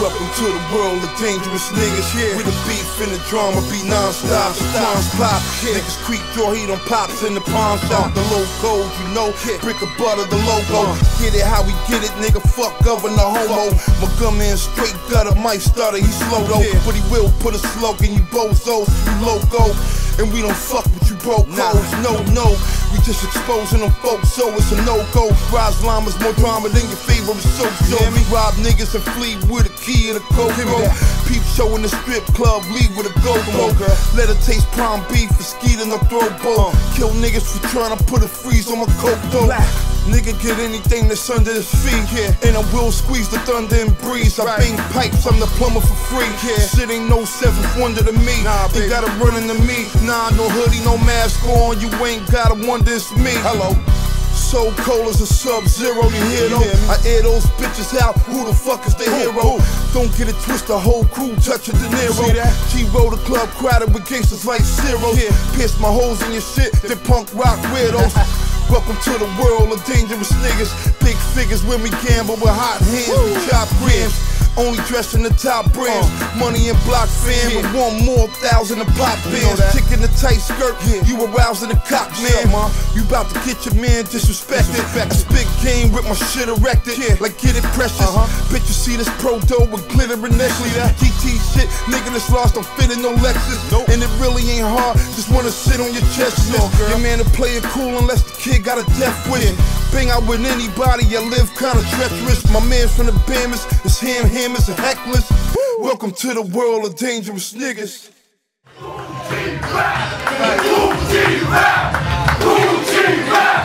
Welcome to the world of dangerous niggas here. With the beef and the drama be non-stop. Times pop, niggas creep your heat on pops in the palm shop. The low gold, you know, brick of butter, the logo. Get it how we get it, nigga, fuck governor homo. My gum in straight gutter, might starter, he slow though. But he will put a slug in you bozos, you loco. And we don't fuck with you broke hoes, no. We just exposing them folks, so it's a no-go. Rise llamas, more drama than your favorite so-so. Me rob niggas and flee with a key and a Coco. Peep show in the strip club, leave with a go-go. Let her taste prime beef for skeeting her throat ball. Kill niggas for trying to put a freeze on my coke though. Nigga get anything that's under his feet, and I will squeeze the thunder and breeze. I bang pipes, I'm the plumber for free. Shit ain't no seventh wonder to me. They gotta run into me. Nah, no hoodie, no mask on. You ain't gotta wonder it's me. Hello. So cold as a sub-zero, you hear though? I air those bitches out, who the fuck is the hero? Don't get it twisted, the whole crew touch it, De Niro. G-Roll, the club crowded with gangsters like Zero. Pierce my holes in your shit, they punk rock weirdos. Welcome to the world of dangerous niggas. Big figures when we gamble with hot hands. We chop grams, only dressed in the top brands. Money and block fam, with one more thousand of pop bands. Chick in the tight skirt, you arousing the cop, man. You bout to get your man disrespected. This big game with my shit erected, like get it precious. Bitch, you see this pro dope with glittering necklace. GT shit, nigga that's lost, don't fit in no Lexus. And it really ain't hard, just wanna sit on your chest. Your man to play it cool unless the kid got a death wish. Bang out with anybody, I live kinda treacherous. My man from the Bammers is hammers and hecklers. Welcome to the world of dangerous niggas. Who G-Rap? Who G-Rap? Who G-Rap?